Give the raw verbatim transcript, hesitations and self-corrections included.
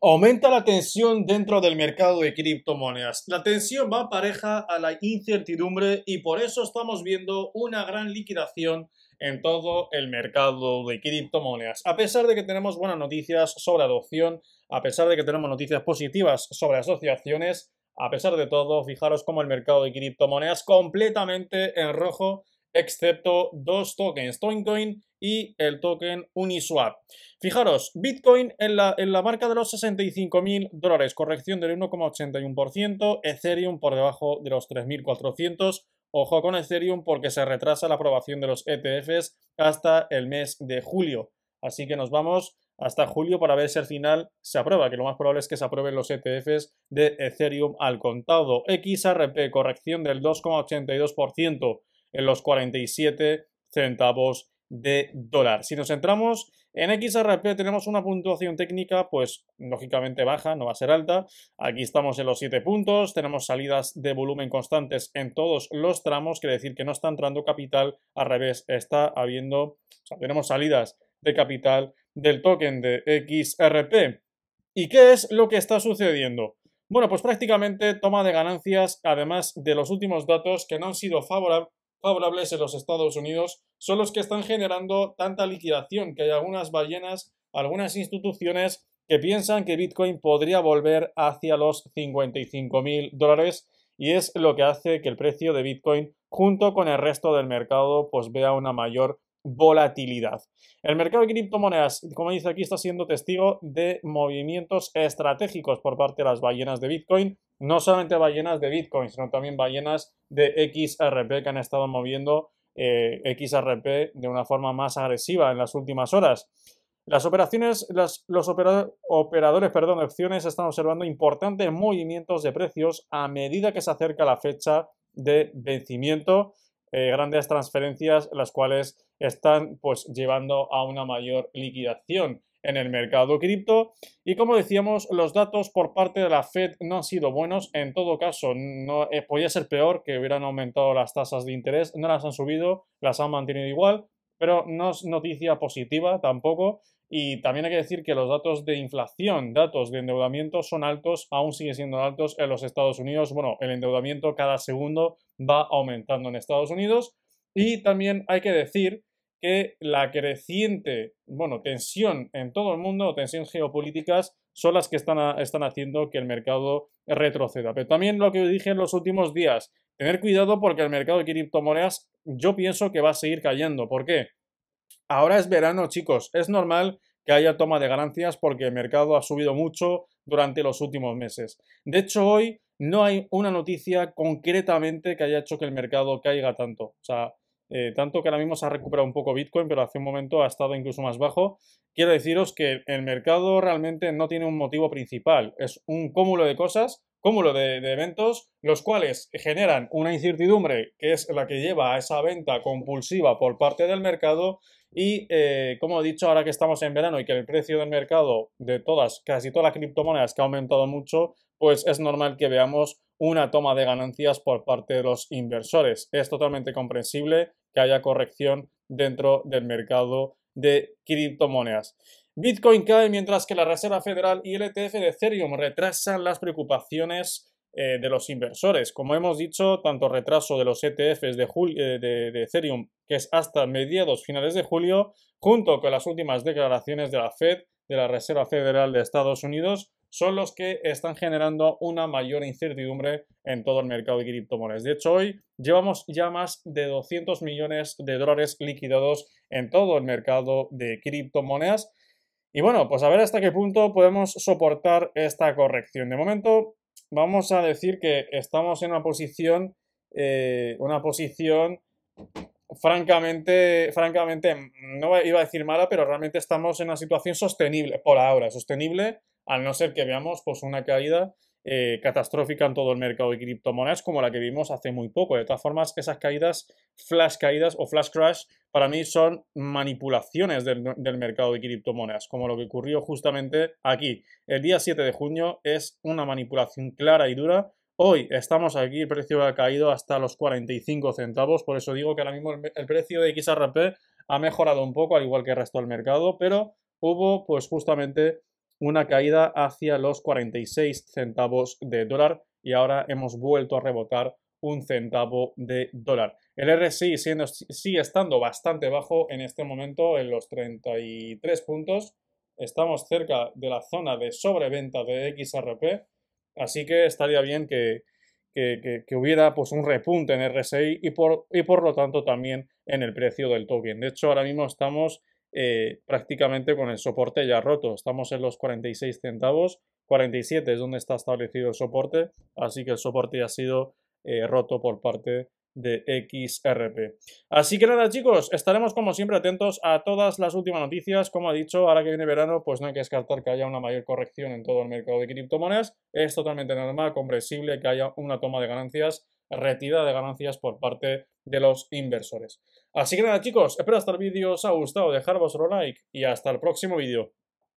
Aumenta la tensión dentro del mercado de criptomonedas. La tensión va pareja a la incertidumbre y por eso estamos viendo una gran liquidación en todo el mercado de criptomonedas. A pesar de que tenemos buenas noticias sobre adopción, a pesar de que tenemos noticias positivas sobre asociaciones, a pesar de todo, fijaros cómo el mercado de criptomonedas completamente en rojo, excepto dos tokens, Toincoin y el token Uniswap. Fijaros, Bitcoin en la, en la marca de los sesenta y cinco mil dólares, corrección del uno coma ochenta y uno por ciento, Ethereum por debajo de los tres mil cuatrocientos, ojo con Ethereum porque se retrasa la aprobación de los E T Efes hasta el mes de julio, así que nos vamos hasta julio para ver si al final se aprueba, que lo más probable es que se aprueben los E T Efes de Ethereum al contado. X R P, corrección del dos coma ochenta y dos por ciento en los cuarenta y siete centavos de dólar. Si nos centramos en X R P, tenemos una puntuación técnica pues lógicamente baja, no va a ser alta. Aquí estamos en los siete puntos, tenemos salidas de volumen constantes en todos los tramos, quiere decir que no está entrando capital, al revés, está habiendo, o sea, tenemos salidas de capital del token de X R P. ¿Y qué es lo que está sucediendo? Bueno, pues prácticamente toma de ganancias, además de los últimos datos que no han sido favorables favorables en los Estados Unidos, son los que están generando tanta liquidación, que hay algunas ballenas, algunas instituciones que piensan que Bitcoin podría volver hacia los cincuenta y cinco mil dólares y es lo que hace que el precio de Bitcoin junto con el resto del mercado pues vea una mayor volatilidad. El mercado de criptomonedas, como dice aquí, está siendo testigo de movimientos estratégicos por parte de las ballenas de Bitcoin, no solamente ballenas de Bitcoin, sino también ballenas de X R P que han estado moviendo eh, X R P de una forma más agresiva en las últimas horas. Las operaciones, las, los opera, operadores, perdón, de opciones están observando importantes movimientos de precios a medida que se acerca la fecha de vencimiento. Eh, grandes transferencias las cuales están pues llevando a una mayor liquidación en el mercado cripto y, como decíamos, los datos por parte de la Fed no han sido buenos. En todo caso, no eh, podía ser peor que hubieran aumentado las tasas de interés, no las han subido, las han mantenido igual, pero no es noticia positiva tampoco. Y también hay que decir que los datos de inflación, datos de endeudamiento son altos, aún siguen siendo altos en los Estados Unidos. Bueno, el endeudamiento cada segundo va aumentando en Estados Unidos. Y también hay que decir que la creciente, bueno, tensión en todo el mundo, tensión geopolíticas, son las que están, están haciendo que el mercado retroceda. Pero también lo que dije en los últimos días, tener cuidado porque el mercado de criptomonedas yo pienso que va a seguir cayendo. ¿Por qué? Ahora es verano, chicos, es normal que haya toma de ganancias porque el mercado ha subido mucho durante los últimos meses. De hecho, hoy no hay una noticia concretamente que haya hecho que el mercado caiga tanto. O sea, eh, tanto que ahora mismo se ha recuperado un poco Bitcoin, pero hace un momento ha estado incluso más bajo. Quiero deciros que el mercado realmente no tiene un motivo principal, es un cúmulo de cosas, cúmulo de, de eventos, los cuales generan una incertidumbre que es la que lleva a esa venta compulsiva por parte del mercado. Y eh, como he dicho, ahora que estamos en verano y que el precio del mercado de todas, casi todas las criptomonedas que ha aumentado mucho, pues es normal que veamos una toma de ganancias por parte de los inversores. Es totalmente comprensible que haya corrección dentro del mercado de criptomonedas. Bitcoin cae mientras que la Reserva Federal y el E T F de Ethereum retrasan las preocupaciones eh, de los inversores. Como hemos dicho, tanto retraso de los E T Efes de, de, de Ethereum, que es hasta mediados finales de julio, junto con las últimas declaraciones de la Fed, de la Reserva Federal de Estados Unidos, son los que están generando una mayor incertidumbre en todo el mercado de criptomonedas. De hecho, hoy llevamos ya más de doscientos millones de dólares liquidados en todo el mercado de criptomonedas. Y bueno, pues a ver hasta qué punto podemos soportar esta corrección. De momento, vamos a decir que estamos en una posición, eh, una posición francamente, francamente, no iba a decir mala, pero realmente estamos en una situación sostenible, por ahora, sostenible, al no ser que veamos pues una caída eh, catastrófica en todo el mercado de criptomonedas como la que vimos hace muy poco. De todas formas, esas caídas, flash caídas o flash crash, para mí son manipulaciones del, del mercado de criptomonedas, como lo que ocurrió justamente aquí. El día siete de junio es una manipulación clara y dura. Hoy estamos aquí, el precio ha caído hasta los cuarenta y cinco centavos, por eso digo que ahora mismo el, el precio de X R P ha mejorado un poco, al igual que el resto del mercado, pero hubo pues justamente una caída hacia los cuarenta y seis centavos de dólar y ahora hemos vuelto a rebotar un centavo de dólar. El R S I siendo, sigue estando bastante bajo en este momento en los treinta y tres puntos. Estamos cerca de la zona de sobreventa de X R P, así que estaría bien que, que, que, que hubiera pues, un repunte en R S I y por, y por lo tanto también en el precio del token. De hecho, ahora mismo estamos eh, prácticamente con el soporte ya roto. Estamos en los cuarenta y seis centavos, cuarenta y siete es donde está establecido el soporte, así que el soporte ya ha sido eh, roto por parte de X R P. Así que nada, chicos, estaremos como siempre atentos a todas las últimas noticias. Como he dicho, ahora que viene verano, pues no hay que descartar que haya una mayor corrección en todo el mercado de criptomonedas. Es totalmente normal, comprensible que haya una toma de ganancias, retirada de ganancias por parte de los inversores. Así que nada, chicos, espero hasta el vídeo os ha gustado, dejar vuestro like y hasta el próximo vídeo.